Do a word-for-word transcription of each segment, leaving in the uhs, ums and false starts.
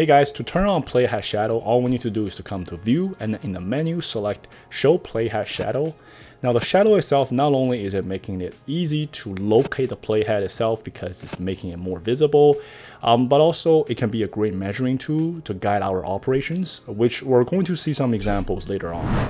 Hey guys, to turn on Play Has Shadow, all we need to do is to come to View and in the menu select Show Play Has Shadow. Now the shadow itself, not only is it making it easy to locate the playhead itself because it's making it more visible, um, but also it can be a great measuring tool to guide our operations, which we're going to see some examples later on.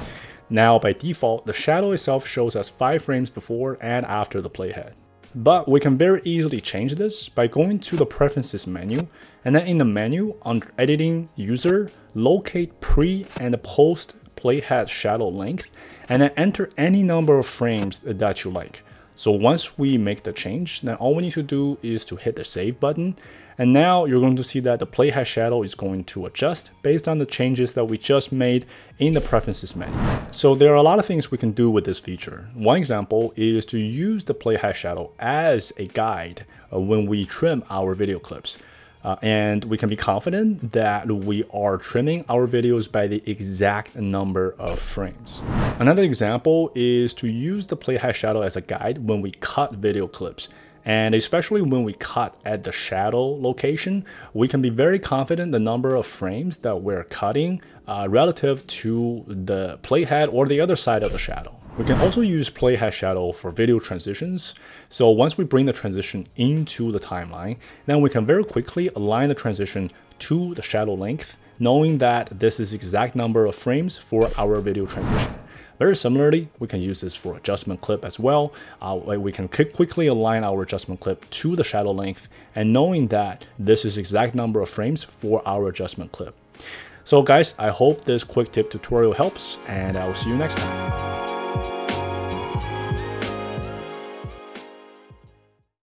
Now by default, the shadow itself shows us five frames before and after the playhead. But we can very easily change this by going to the preferences menu and then in the menu under editing user, locate pre and post playhead shadow length and then enter any number of frames that you like. So once we make the change, then all we need to do is to hit the save button. And now you're going to see that the playhead shadow is going to adjust based on the changes that we just made in the preferences menu. So there are a lot of things we can do with this feature. One example is to use the playhead shadow as a guide when we trim our video clips. Uh, and we can be confident that we are trimming our videos by the exact number of frames. Another example is to use the playhead shadow as a guide when we cut video clips. And especially when we cut at the shadow location, we can be very confident the number of frames that we're cutting uh, relative to the playhead or the other side of the shadow. We can also use playhead shadow for video transitions. So once we bring the transition into the timeline, then we can very quickly align the transition to the shadow length, knowing that this is the exact number of frames for our video transition. Very similarly, we can use this for adjustment clip as well. Uh, we can quickly align our adjustment clip to the shadow length and knowing that this is the exact number of frames for our adjustment clip. So guys, I hope this quick tip tutorial helps and I will see you next time.